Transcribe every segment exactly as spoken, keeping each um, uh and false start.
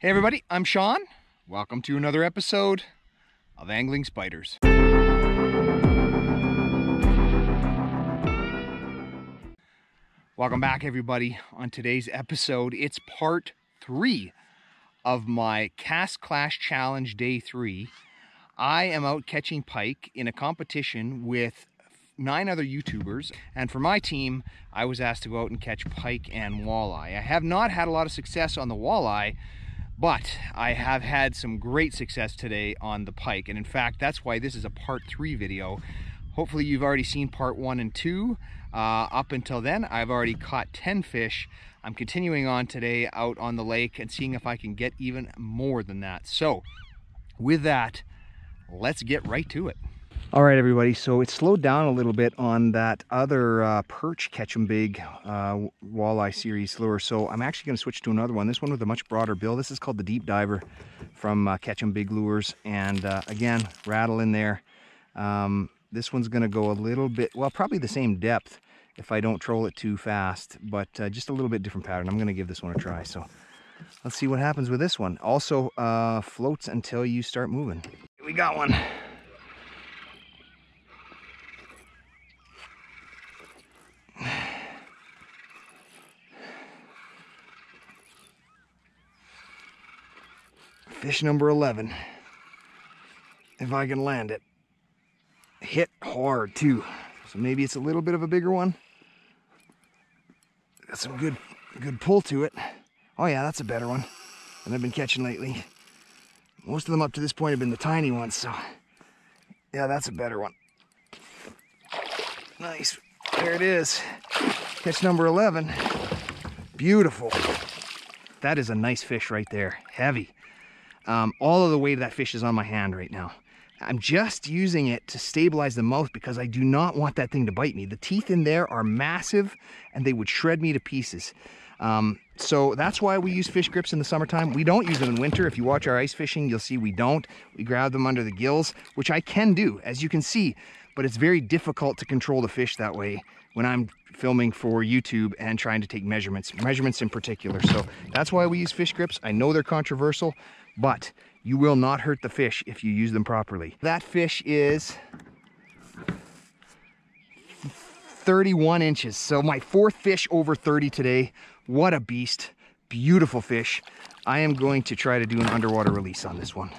Hey everybody, I'm Sean. Welcome to another episode of Angling Spiders. Welcome back everybody. On today's episode, it's part three of my Cast Clash Challenge Day three. I am out catching pike in a competition with nine other YouTubers, and for my team, I was asked to go out and catch pike and walleye. I have not had a lot of success on the walleye, but I have had some great success today on the pike. And in fact, that's why this is a part three video. Hopefully you've already seen part one and two. Uh, up until then, I've already caught ten fish. I'm continuing on today out on the lake and seeing if I can get even more than that. So with that, let's get right to it. All right, everybody, so it slowed down a little bit on that other uh, perch Catch Em Big uh, walleye series lure, so I'm actually gonna switch to another one, this one with a much broader bill. This is called the Deep Diver from uh, Catch Em Big Lures, and uh, again, rattle in there. Um, this one's gonna go a little bit, well, probably the same depth if I don't troll it too fast, but uh, just a little bit different pattern. I'm gonna give this one a try, so let's see what happens with this one. Also, uh, floats until you start moving. We got one. Fish number eleven, if I can land it. Hit hard too. So maybe it's a little bit of a bigger one. Got some good, good pull to it. Oh yeah, that's a better one than I've been catching lately. Most of them up to this point have been the tiny ones, so yeah, that's a better one. Nice, there it is. Catch number eleven, beautiful. That is a nice fish right there, heavy. Um, all of the weight of that fish is on my hand right now. I'm just using it to stabilize the mouth because I do not want that thing to bite me. The teeth in there are massive and they would shred me to pieces. Um, so that's why we use fish grips in the summertime. We don't use them in winter. If you watch our ice fishing, you'll see we don't. We grab them under the gills, which I can do, as you can see, but it's very difficult to control the fish that way when I'm filming for YouTube and trying to take measurements, measurements in particular. So that's why we use fish grips. I know they're controversial, but you will not hurt the fish if you use them properly. That fish is thirty-one inches. So my fourth fish over thirty today. What a beast, beautiful fish. I am going to try to do an underwater release on this one.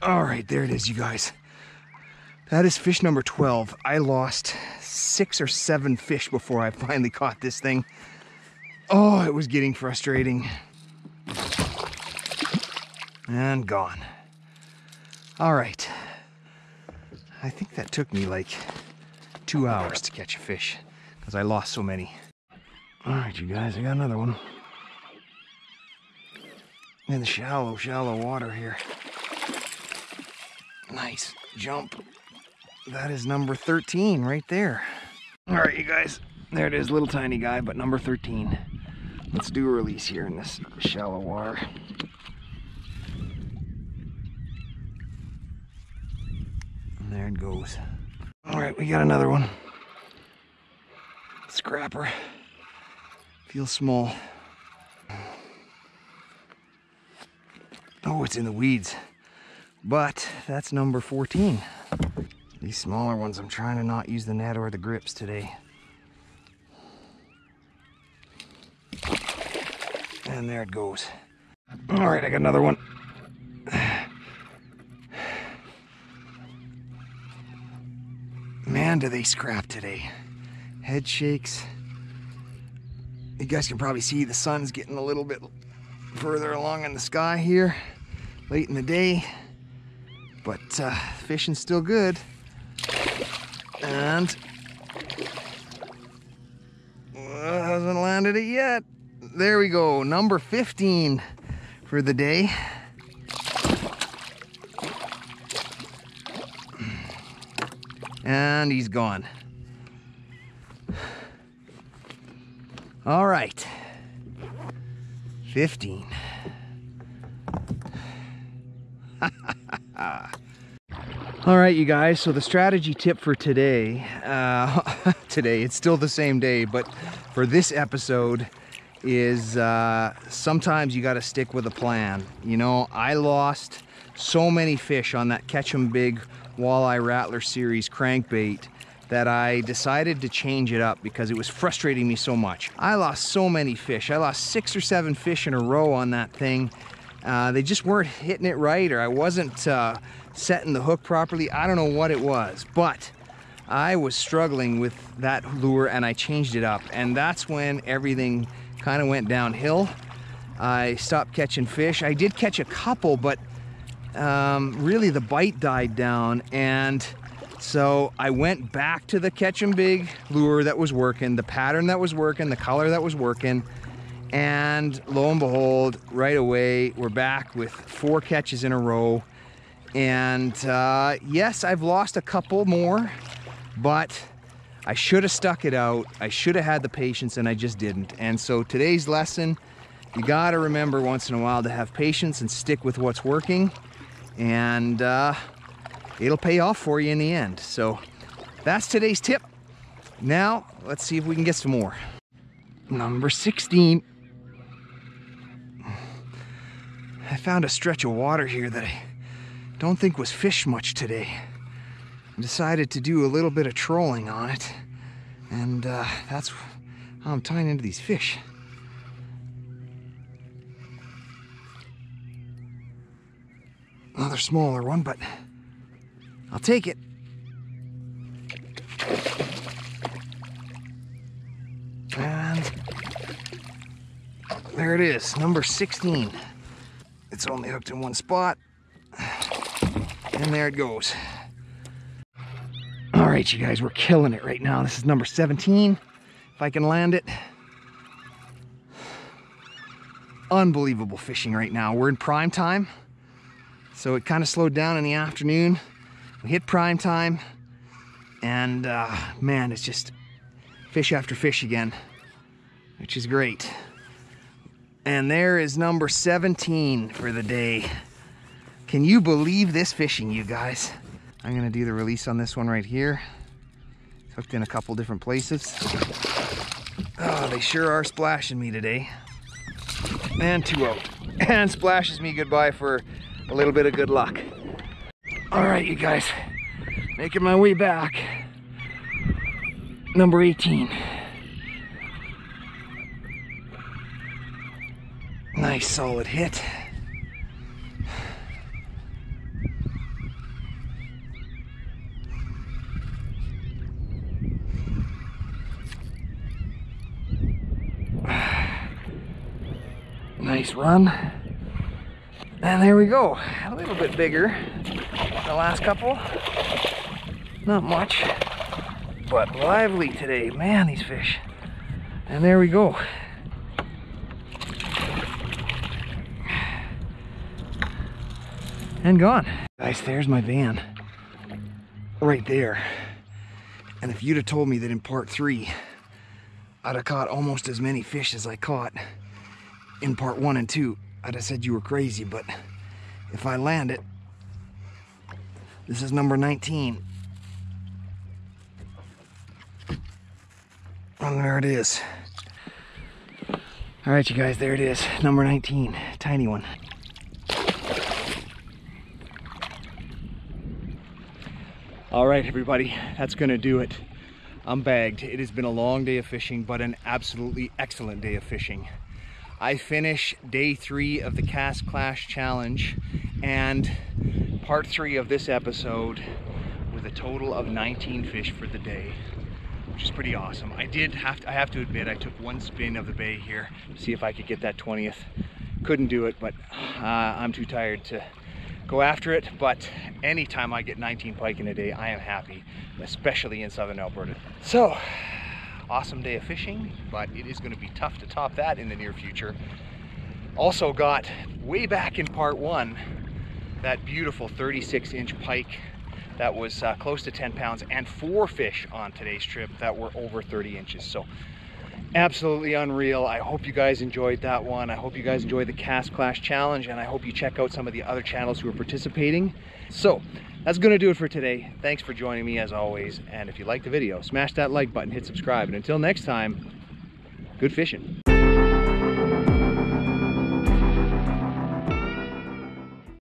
All right, there it is, you guys. That is fish number twelve. I lost six or seven fish before I finally caught this thing. Oh, it was getting frustrating. And gone. All right. I think that took me like two hours to catch a fish because I lost so many. All right, you guys, I got another one. In the shallow, shallow water here. Nice jump. That is number thirteen right there. All right, you guys, there it is, little tiny guy, but number thirteen. Let's do a release here in this shallow water. And there it goes. All right, we got another one. Scrapper. Feels small. Oh, it's in the weeds. But that's number fourteen. These smaller ones, I'm trying to not use the net or the grips today. And there it goes. All right, I got another one. Man, do they scrap today. Head shakes. You guys can probably see the sun's getting a little bit further along in the sky here, late in the day. But uh, fishing's still good. And uh, hasn't landed it yet. There we go, number fifteen for the day. And he's gone. All right, fifteen. All right, you guys, so the strategy tip for today, uh, today, it's still the same day, but for this episode is uh, sometimes you gotta stick with a plan. You know, I lost so many fish on that Catch Em Big Walleye Rattler Series crankbait that I decided to change it up because it was frustrating me so much. I lost so many fish. I lost six or seven fish in a row on that thing. Uh, they just weren't hitting it right, or I wasn't uh, setting the hook properly. I don't know what it was, but I was struggling with that lure and I changed it up. And that's when everything kind of went downhill. I stopped catching fish. I did catch a couple, but um, really the bite died down. And so I went back to the Catch Em Big lure that was working, the pattern that was working, the color that was working. And lo and behold, right away, we're back with four catches in a row. And uh, yes, I've lost a couple more, but I should have stuck it out. I should have had the patience and I just didn't. And so today's lesson, you gotta remember once in a while to have patience and stick with what's working. And uh, it'll pay off for you in the end. So that's today's tip. Now, let's see if we can get some more. Number sixteen. I found a stretch of water here that I don't think was fished much today. I decided to do a little bit of trolling on it, and uh, that's how I'm tying into these fish. Another smaller one, but I'll take it. And there it is, number sixteen. It's only hooked in one spot. And there it goes. All right, you guys, we're killing it right now. This is number seventeen. If I can land it. Unbelievable fishing right now. We're in prime time. So it kind of slowed down in the afternoon. We hit prime time. And uh, man, it's just fish after fish again, which is great. And there is number seventeen for the day. Can you believe this fishing, you guys? I'm gonna do the release on this one right here. It's hooked in a couple different places. Oh, they sure are splashing me today. And two out. And splashes me goodbye for a little bit of good luck. All right, you guys, making my way back. Number eighteen. Nice solid hit. Nice run. And there we go. A little bit bigger than the last couple. Not much. But lively today, man, these fish. And there we go. And gone. Guys, there's my van. Right there. And if you'd have told me that in part three, I'd have caught almost as many fish as I caught in part one and two, I'd have said you were crazy, but if I land it, this is number nineteen. And there it is. All right, you guys, there it is. Number nineteen, tiny one. All right, everybody, that's gonna do it. I'm bagged. It has been a long day of fishing, but an absolutely excellent day of fishing. I finish day three of the Cast Clash Challenge and part three of this episode with a total of nineteen fish for the day, which is pretty awesome. I did have to, I have to admit, I took one spin of the bay here to see if I could get that twentieth. Couldn't do it, but uh, I'm too tired to go after it. But anytime I get nineteen pike in a day, I am happy, especially in Southern Alberta. So, awesome day of fishing, but it is gonna be tough to top that in the near future. Also got, way back in part one, that beautiful thirty-six inch pike that was uh, close to ten pounds and four fish on today's trip that were over thirty inches. So absolutely unreal. I hope you guys enjoyed that one. I hope you guys enjoyed the Cast Clash Challenge, and I hope you check out some of the other channels who are participating. So that's gonna do it for today. Thanks for joining me as always, and if you liked the video, smash that like button, hit subscribe, and until next time, good fishing.